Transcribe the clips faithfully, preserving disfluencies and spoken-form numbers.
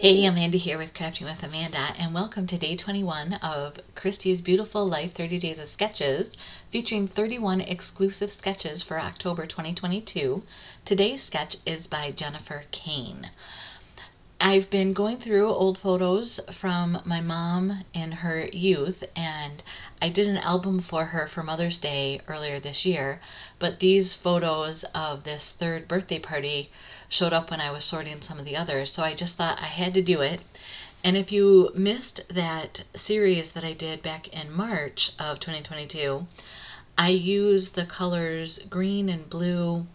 Hey, Amanda here with Crafting with Amanda, and welcome to day twenty-one of Christy's Beautiful Life thirty Days of Sketches, featuring thirty-one exclusive sketches for October twenty twenty-two. Today's sketch is by Jennifer Kane. I've been going through old photos from my mom in her youth, and I did an album for her for Mother's Day earlier this year, but these photos of this third birthday party showed up when I was sorting some of the others, so I just thought I had to do it. And if you missed that series that I did back in March of twenty twenty-two, I used the colors green and blue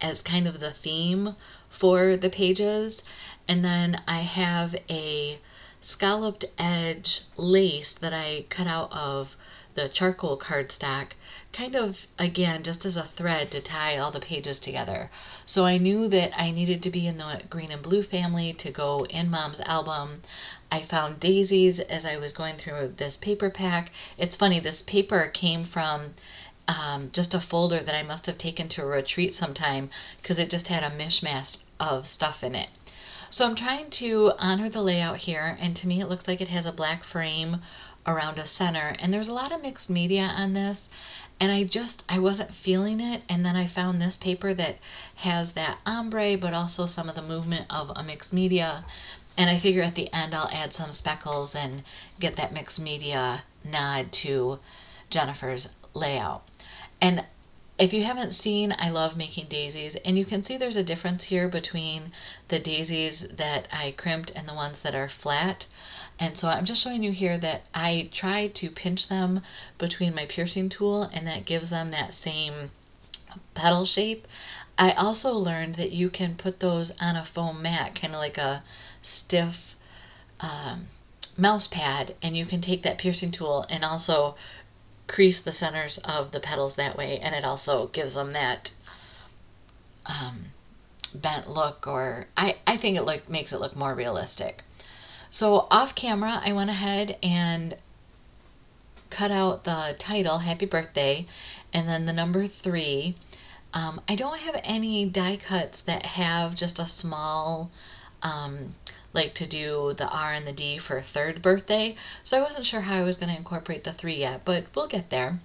as kind of the theme for the pages, and then I have a scalloped edge lace that I cut out of the charcoal cardstock, kind of again just as a thread to tie all the pages together. So I knew that I needed to be in the green and blue family to go in Mom's album. I found daisies as I was going through this paper pack. It's funny, this paper came from um, just a folder that I must have taken to a retreat sometime, because it just had a mishmash of stuff in it. So I'm trying to honor the layout here, and to me it looks like it has a black frame around a center, and there's a lot of mixed media on this, and I just I wasn't feeling it. And then I found this paper that has that ombre but also some of the movement of a mixed media, and I figure at the end I'll add some speckles and get that mixed media nod to Jennifer's layout. And if you haven't seen, I love making daisies, and you can see there's a difference here between the daisies that I crimped and the ones that are flat. And so I'm just showing you here that I try to pinch them between my piercing tool, and that gives them that same petal shape. I also learned that you can put those on a foam mat, kind of like a stiff um, mouse pad, and you can take that piercing tool and also crease the centers of the petals that way, and it also gives them that um, bent look, or I, I think it look, makes it look more realistic. So off camera, I went ahead and cut out the title, Happy Birthday, and then the number three. Um, I don't have any die cuts that have just a small, um, like to do the R and the D for third birthday, so I wasn't sure how I was going to incorporate the three yet, but we'll get there.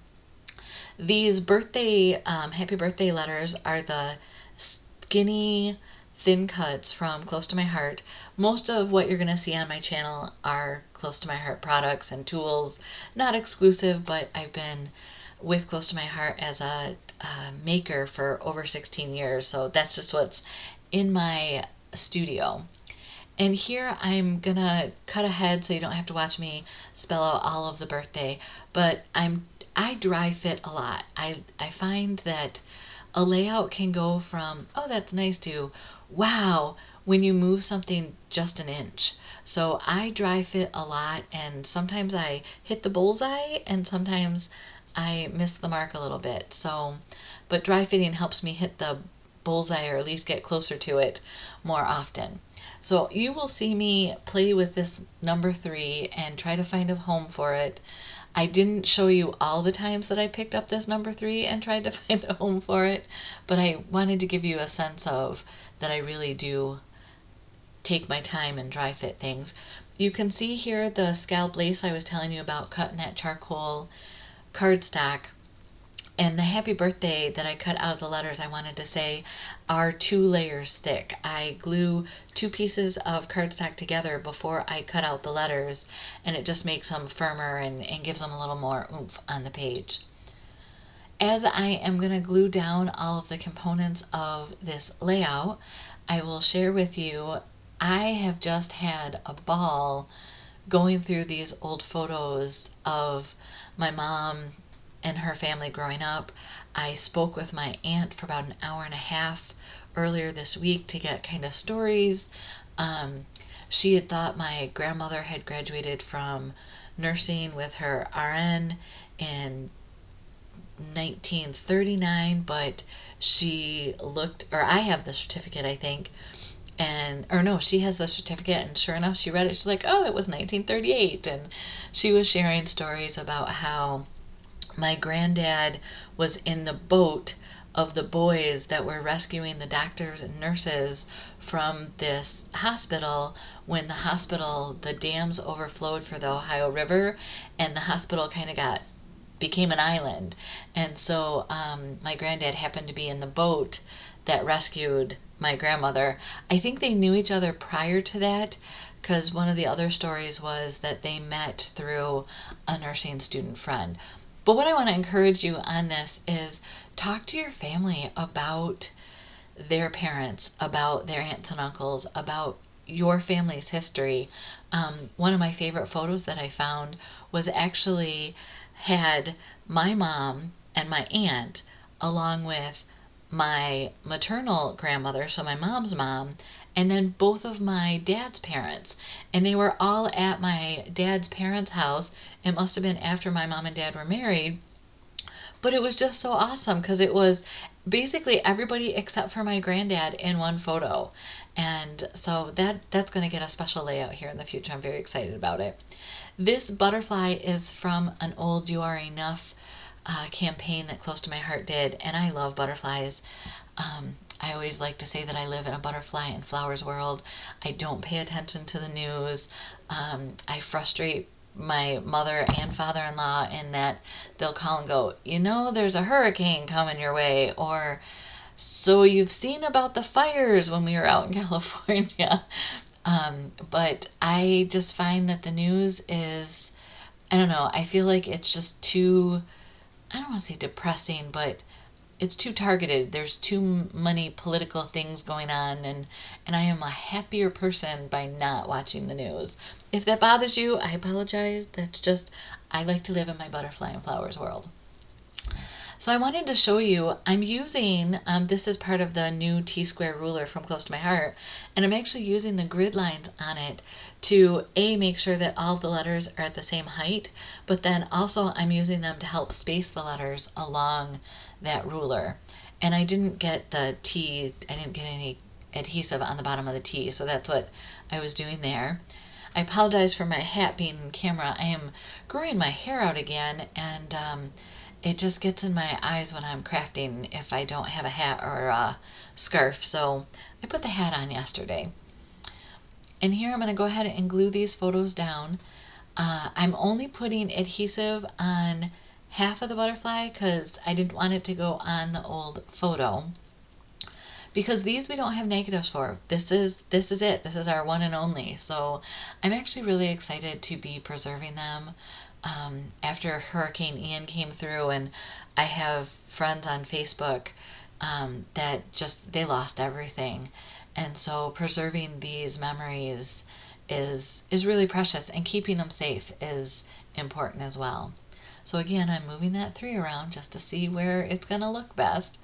These birthday, um, Happy Birthday letters are the skinny, thin cuts from Close to My Heart. Most of what you're going to see on my channel are Close to My Heart products and tools, not exclusive, but I've been with Close to My Heart as a uh, maker for over sixteen years, so that's just what's in my studio. And here I'm gonna cut ahead so you don't have to watch me spell out all of the birthday, but I'm I dry fit a lot. I, I find that a layout can go from, oh, that's nice, to wow, when you move something just an inch. So I dry fit a lot, and sometimes I hit the bullseye and sometimes I miss the mark a little bit. So, but dry fitting helps me hit the bullseye, or at least get closer to it more often. So you will see me play with this number three and try to find a home for it. I didn't show you all the times that I picked up this number three and tried to find a home for it, but I wanted to give you a sense of that I really do take my time and dry fit things. You can see here the scallop lace I was telling you about, cutting that charcoal cardstock, and the happy birthday that I cut out of the letters, I wanted to say, are two layers thick. I glue two pieces of cardstock together before I cut out the letters, and it just makes them firmer and, and gives them a little more oomph on the page. As I am going to glue down all of the components of this layout, I will share with you, I have just had a ball going through these old photos of my mom and her family growing up. I spoke with my aunt for about an hour and a half earlier this week to get kind of stories. Um, she had thought my grandmother had graduated from nursing with her R N in nineteen thirty-nine, but she looked, or I have the certificate, I think, and or no, she has the certificate, and sure enough, she read it. She's like, oh, it was nineteen thirty-eight, and she was sharing stories about how my granddad was in the boat of the boys that were rescuing the doctors and nurses from this hospital when the hospital, the dams overflowed for the Ohio River, and the hospital kind of got, became an island. And so um, my granddad happened to be in the boat that rescued my grandmother. I think they knew each other prior to that, because one of the other stories was that they met through a nursing student friend. But what I want to encourage you on this is talk to your family about their parents, about their aunts and uncles, about your family's history. Um, one of my favorite photos that I found was actually had my mom and my aunt along with my maternal grandmother, so my mom's mom, and then both of my dad's parents. And they were all at my dad's parents' house. It must have been after my mom and dad were married. But it was just so awesome because it was basically everybody except for my granddad in one photo. And so that that's going to get a special layout here in the future. I'm very excited about it. This butterfly is from an old You Are Enough uh, campaign that Close to My Heart did. And I love butterflies. Um, I always like to say that I live in a butterfly and flowers world. I don't pay attention to the news. Um, I frustrate my mother and father-in-law in that they'll call and go, you know, there's a hurricane coming your way, or so you've seen about the fires when we were out in California. Um, but I just find that the news is, I don't know, I feel like it's just too, I don't want to say depressing, but it's too targeted. There's too many political things going on, and, and I am a happier person by not watching the news. If that bothers you, I apologize. That's just, I like to live in my butterfly and flowers world. So I wanted to show you, I'm using, um, this is part of the new T-square ruler from Close to My Heart, and I'm actually using the grid lines on it to A, make sure that all the letters are at the same height, but then also I'm using them to help space the letters along that ruler. And I didn't get the T, I didn't get any adhesive on the bottom of the T, so that's what I was doing there. I apologize for my hat being in camera. I am growing my hair out again, and um, it just gets in my eyes when I'm crafting if I don't have a hat or a scarf. So I put the hat on yesterday. And here I'm going to go ahead and glue these photos down. Uh, I'm only putting adhesive on half of the butterfly because I didn't want it to go on the old photo, because these we don't have negatives for. This is this is it. This is our one and only. So I'm actually really excited to be preserving them. Um, after Hurricane Ian came through, and I have friends on Facebook um, that just, they lost everything. And so preserving these memories is is really precious, and keeping them safe is important as well. So again, I'm moving that three around just to see where it's gonna look best.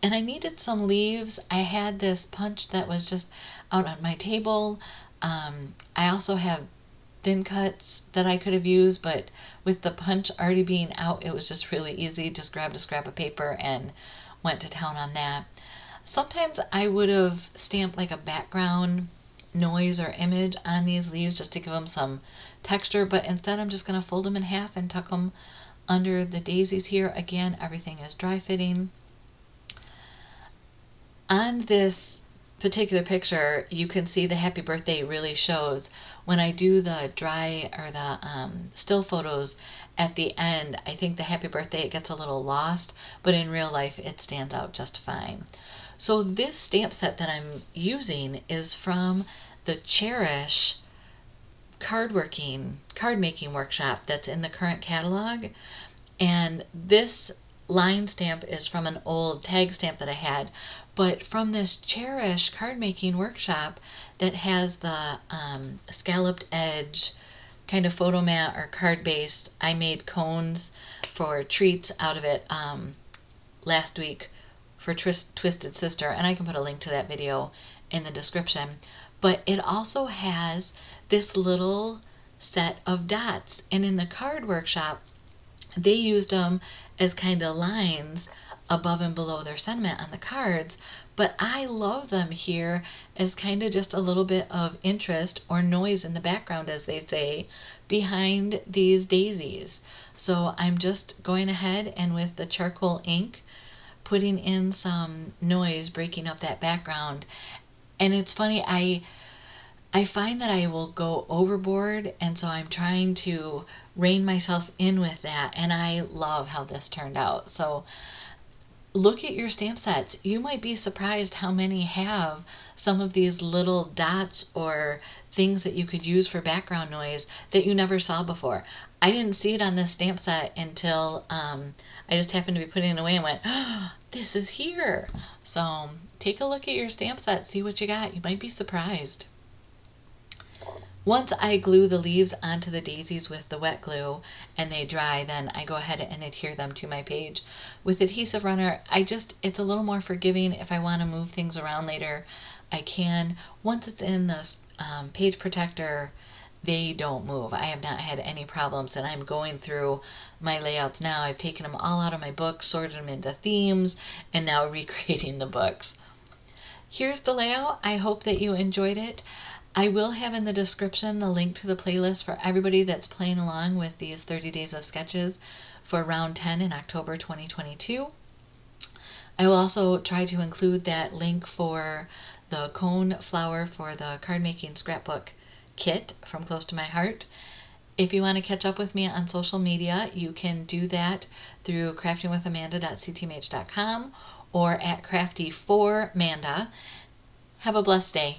And I needed some leaves. I had this punch that was just out on my table. Um, I also have thin cuts that I could have used, but with the punch already being out, it was just really easy. Just grabbed a scrap of paper and went to town on that. Sometimes I would have stamped like a background noise or image on these leaves just to give them some texture, but instead I'm just going to fold them in half and tuck them under the daisies here. Again, everything is dry fitting. On this particular picture, you can see the happy birthday really shows. When I do the dry or the um, still photos at the end, I think the happy birthday, it gets a little lost, but in real life it stands out just fine. So this stamp set that I'm using is from the Cherish card working, card making workshop that's in the current catalog. And this line stamp is from an old tag stamp that I had, but from this Cherish card making workshop that has the um, scalloped edge kind of photo mat or card base. I made cones for treats out of it um, last week for Twist, Twisted Sister, and I can put a link to that video in the description. But it also has this little set of dots, and in the card workshop they used them as kind of lines above and below their sentiment on the cards, but I love them here as kind of just a little bit of interest or noise in the background, as they say, behind these daisies. So I'm just going ahead and with the charcoal ink putting in some noise, breaking up that background. And it's funny, I I find that I will go overboard, and so I'm trying to rein myself in with that, and I love how this turned out. So look at your stamp sets. You might be surprised how many have some of these little dots or things that you could use for background noise that you never saw before. I didn't see it on this stamp set until um, I just happened to be putting it away and went, oh, this is here. So take a look at your stamp set, see what you got. You might be surprised. Once I glue the leaves onto the daisies with the wet glue and they dry, then I go ahead and adhere them to my page. With adhesive runner, I just, it's a little more forgiving. If I want to move things around later, I can. Once it's in the um, page protector, they don't move. I have not had any problems, and I'm going through my layouts now. I've taken them all out of my book, sorted them into themes, and now recreating the books. Here's the layout. I hope that you enjoyed it. I will have in the description the link to the playlist for everybody that's playing along with these thirty days of sketches for round ten in October twenty twenty-two. I will also try to include that link for the cone flower for the card making scrapbook kit from Close to My Heart. If you want to catch up with me on social media, you can do that through crafting with amanda dot c t m h dot com or at crafty for manda. Have a blessed day.